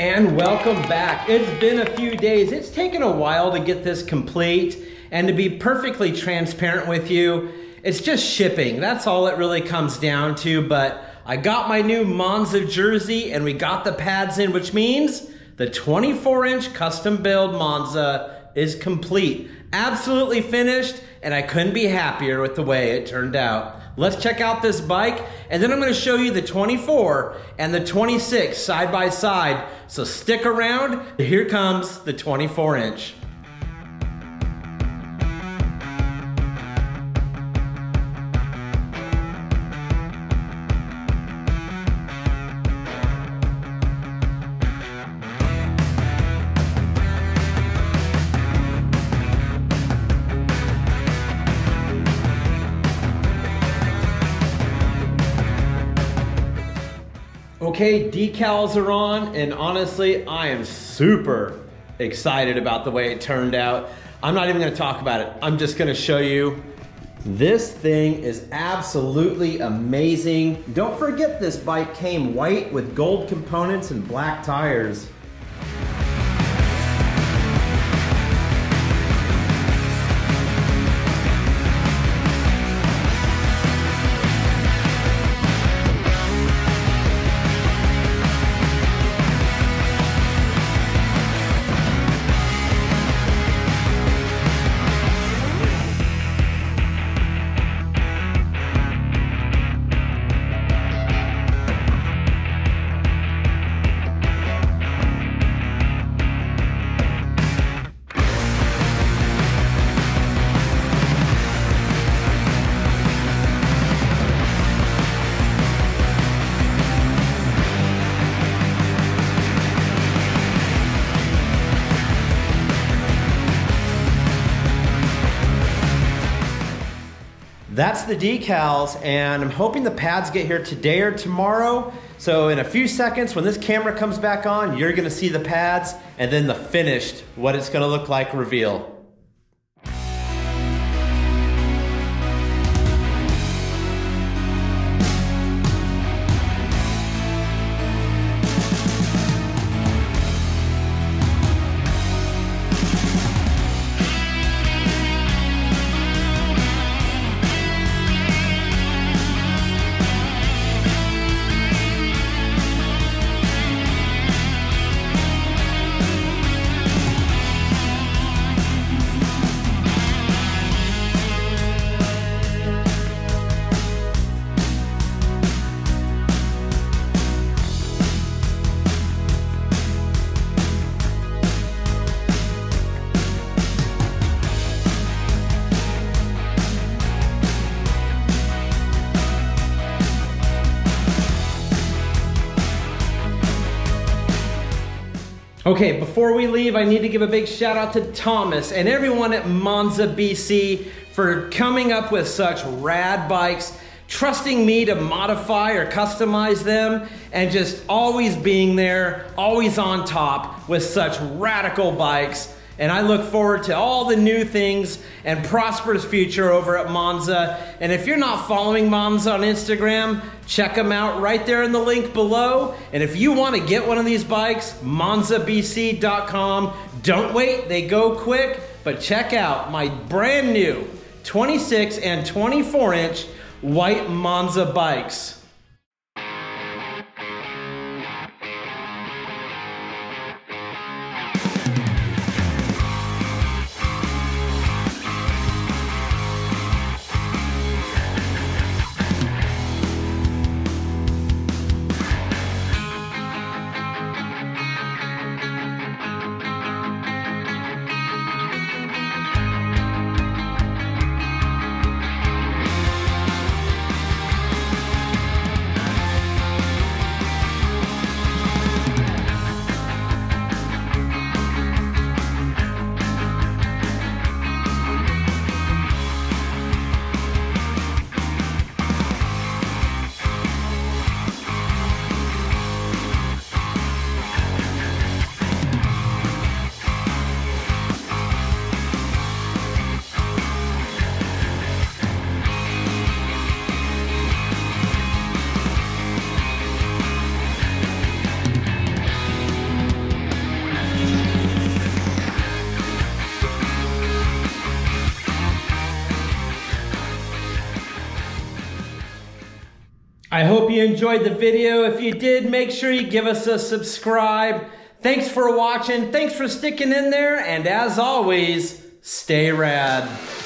And welcome back. It's been a few days. It's taken a while to get this complete, and to be perfectly transparent with you, it's just shipping. That's all it really comes down to, but I got my new Monza jersey and we got the pads in, which means the 24-inch custom-build Monza is complete. Absolutely finished, and I couldn't be happier with the way it turned out. Let's check out this bike, and then I'm going to show you the 24 and the 26 side by side, so stick around. Here comes the 24-inch. Okay, decals are on, and honestly, I am super excited about the way it turned out. I'm not even gonna talk about it. I'm just gonna show you. This thing is absolutely amazing. Don't forget this bike came white with gold components and black tires. That's the decals, and I'm hoping the pads get here today or tomorrow. So in a few seconds, when this camera comes back on, you're gonna see the pads and then the finished, what it's gonna look like reveal. Okay, before we leave, I need to give a big shout out to Thomas and everyone at Monza BC for coming up with such rad bikes, trusting me to modify or customize them, and just always being there, always on top with such radical bikes. And I look forward to all the new things and prosperous future over at Monza. And if you're not following Monza on Instagram, check them out right there in the link below. And if you want to get one of these bikes, monzabc.com. Don't wait, they go quick. But check out my brand new 26 and 24 inch white Monza bikes. I hope you enjoyed the video. If you did, make sure you give us a subscribe. Thanks for watching. Thanks for sticking in there. And as always, stay rad.